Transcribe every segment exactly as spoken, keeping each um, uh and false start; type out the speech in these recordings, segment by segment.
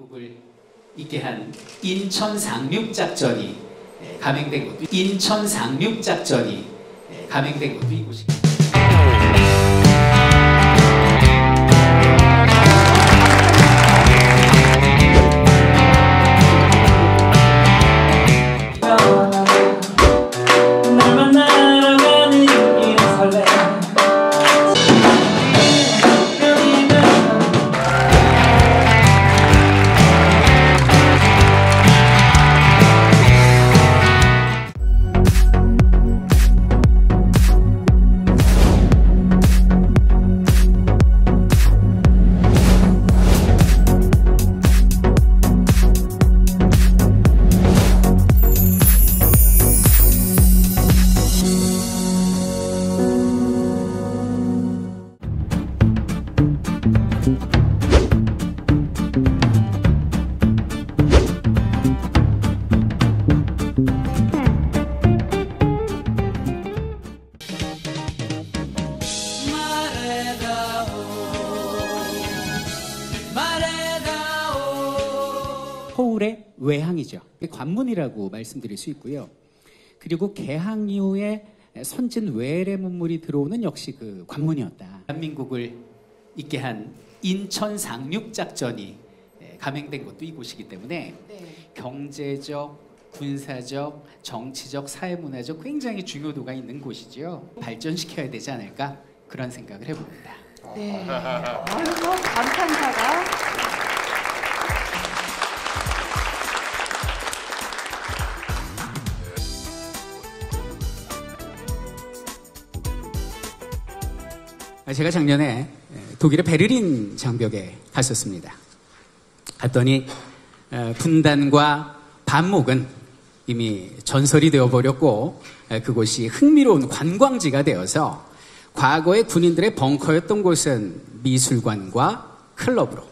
미국을 있게 한 인천 상륙작전이 감행된 것도 인천 상륙작전이 감행된 것도 있고 싶습니다. 서울의 외항이죠. 관문이라고 말씀드릴 수 있고요. 그리고 개항 이후에 선진 외래 문물이 들어오는 역시 그 관문이었다. 대한민국을 있게 한 인천 상륙작전이 감행된 것도 이곳이기 때문에 네. 경제적, 군사적, 정치적, 사회문화적 굉장히 중요도가 있는 곳이죠. 발전시켜야 되지 않을까 그런 생각을 해봅니다. 네. 아이고, 감탄사가. 제가 작년에 독일의 베를린 장벽에 갔었습니다. 갔더니 분단과 반목은 이미 전설이 되어버렸고 그곳이 흥미로운 관광지가 되어서 과거의 군인들의 벙커였던 곳은 미술관과 클럽으로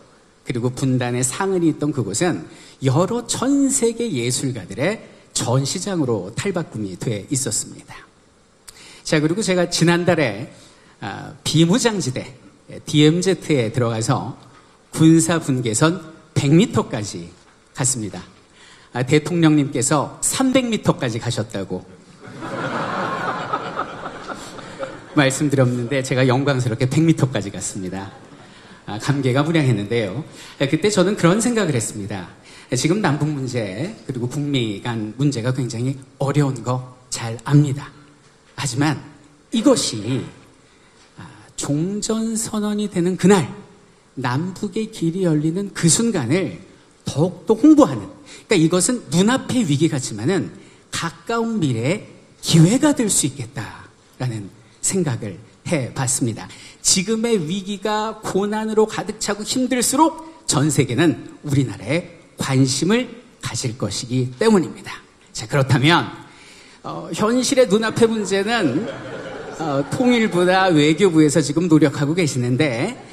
그리고 분단의 상흔이 있던 그곳은 여러 전 세계 예술가들의 전시장으로 탈바꿈이 돼 있었습니다. 자, 그리고 제가 지난달에 아, 비무장지대 디엠지에 들어가서 군사분계선 백 미터까지 갔습니다. 아, 대통령님께서 삼백 미터까지 가셨다고 말씀드렸는데 제가 영광스럽게 백 미터까지 갔습니다. 아, 감개가 무량했는데요. 아, 그때 저는 그런 생각을 했습니다. 아, 지금 남북 문제 그리고 북미 간 문제가 굉장히 어려운 거 잘 압니다. 하지만 이것이 종전선언이 되는 그날 남북의 길이 열리는 그 순간을 더욱더 홍보하는 그러니까 이것은 눈앞의 위기 같지만은 가까운 미래의 기회가 될 수 있겠다라는 생각을 해봤습니다. 지금의 위기가 고난으로 가득 차고 힘들수록 전 세계는 우리나라에 관심을 가질 것이기 때문입니다. 자, 그렇다면 어, 현실의 눈앞의 문제는 어, 통일부나 외교부에서 지금 노력하고 계시는데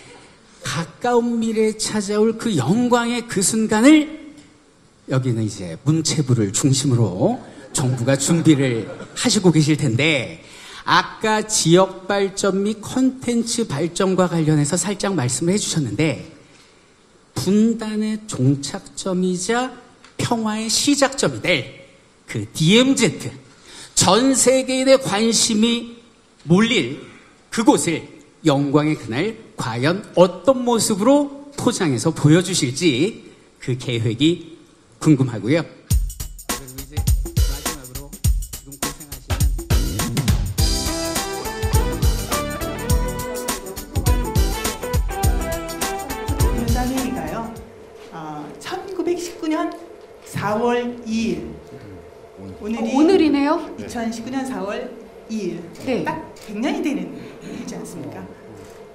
가까운 미래에 찾아올 그 영광의 그 순간을 여기는 이제 문체부를 중심으로 정부가 준비를 하시고 계실 텐데 아까 지역 발전 및 콘텐츠 발전과 관련해서 살짝 말씀을 해주셨는데 분단의 종착점이자 평화의 시작점이 될 그 디엠지 전 세계인의 관심이 몰릴 그곳을 영광의 그날 과연 어떤 모습으로 포장해서 보여주실지 그 계획이 궁금하고요. 그리고 이제 마지막으로 지금 고생하시는 분단회의가요. 어, 천구백십구 년 사월 이일 오늘이 오늘이네요. 이천십구 년 사월 이일 네. 딱 백 년이 되는 일이지 않습니까?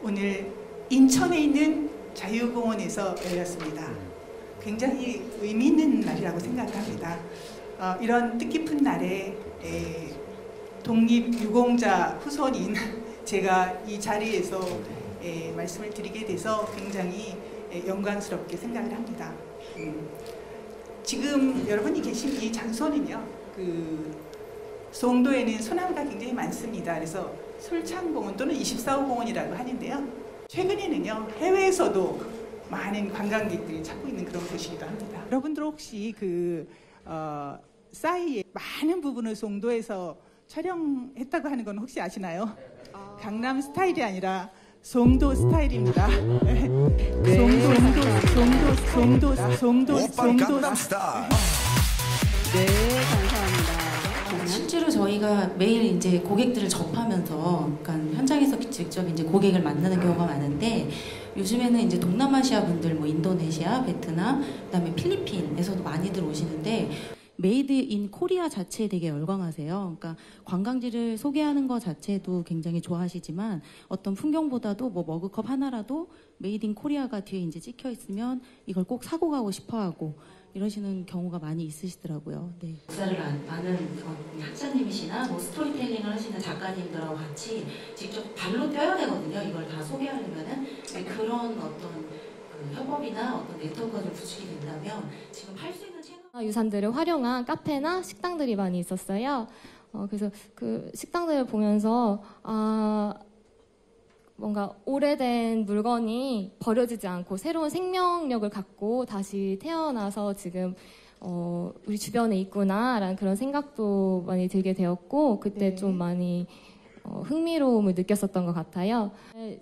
오늘 인천에 있는 자유공원에서 열렸습니다. 굉장히 의미 있는 날이라고 생각합니다. 어, 이런 뜻깊은 날에 에, 독립유공자 후손인 제가 이 자리에서 에, 말씀을 드리게 돼서 굉장히 에, 영광스럽게 생각을 합니다. 음, 지금 여러분이 계신 이 장소는요. 그 송도에는 소나무가 굉장히 많습니다. 그래서 솔창공원 또는 이십사 호 공원이라고 하는데요. 최근에는요 해외에서도 많은 관광객들이 찾고 있는 그런 곳이기도 합니다. 여러분들 혹시 그 어, 싸이의 많은 부분을 송도에서 촬영했다고 하는 건 혹시 아시나요? 아... 강남 스타일이 아니라 송도 스타일입니다. 네. 네. 송도, 송도, 송도, 송도, 송도, 송도. 네, 감사합니다. 실제로 저희가 매일 이제 고객들을 접하면서, 그러니까 현장에서 직접 이제 고객을 만나는 경우가 많은데, 요즘에는 이제 동남아시아 분들, 뭐 인도네시아, 베트남, 그다음에 필리핀에서도 많이들 오시는데. 메이드인 코리아 자체에 되게 열광하세요. 그러니까 관광지를 소개하는 것 자체도 굉장히 좋아하시지만 어떤 풍경보다도 뭐 머그컵 하나라도 메이드인 코리아가 뒤에 이제 찍혀 있으면 이걸 꼭 사고 가고 싶어하고 이러시는 경우가 많이 있으시더라고요. 네. 역사를 아는 학자님이시나 뭐 스토리텔링을 하시는 작가님들하고 같이 직접 발로 뛰어야 되거든요. 이걸 다 소개하려면은 그런 어떤 그 협업이나 어떤 네트워크를 구축이 된다면 지금 할 수 있는 채널 유산들을 활용한 카페나 식당들이 많이 있었어요. 어, 그래서 그 식당들을 보면서 아, 뭔가 오래된 물건이 버려지지 않고 새로운 생명력을 갖고 다시 태어나서 지금 어, 우리 주변에 있구나라는 그런 생각도 많이 들게 되었고 그때 네. 좀 많이 어, 흥미로움을 느꼈었던 것 같아요.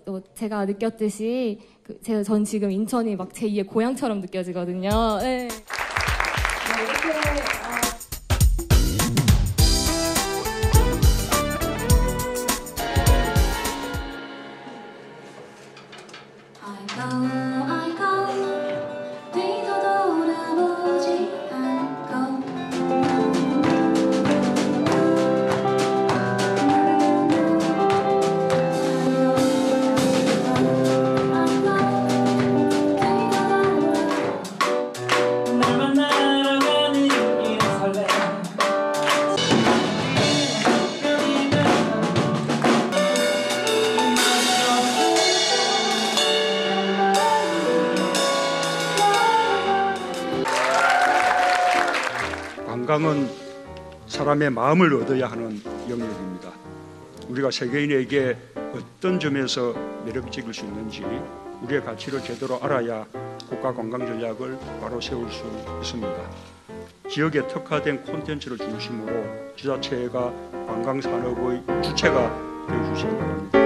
또 제가 느꼈듯이 그 제가 전 지금 인천이 막 제이의 고향처럼 느껴지거든요. 네. 관광은 사람의 마음을 얻어야 하는 영역입니다. 우리가 세계인에게 어떤 점에서 매력적일 수 있는지 우리의 가치를 제대로 알아야 국가 관광 전략을 바로 세울 수 있습니다. 지역에 특화된 콘텐츠를 중심으로 지자체가 관광 산업의 주체가 되어주시기 바랍니다.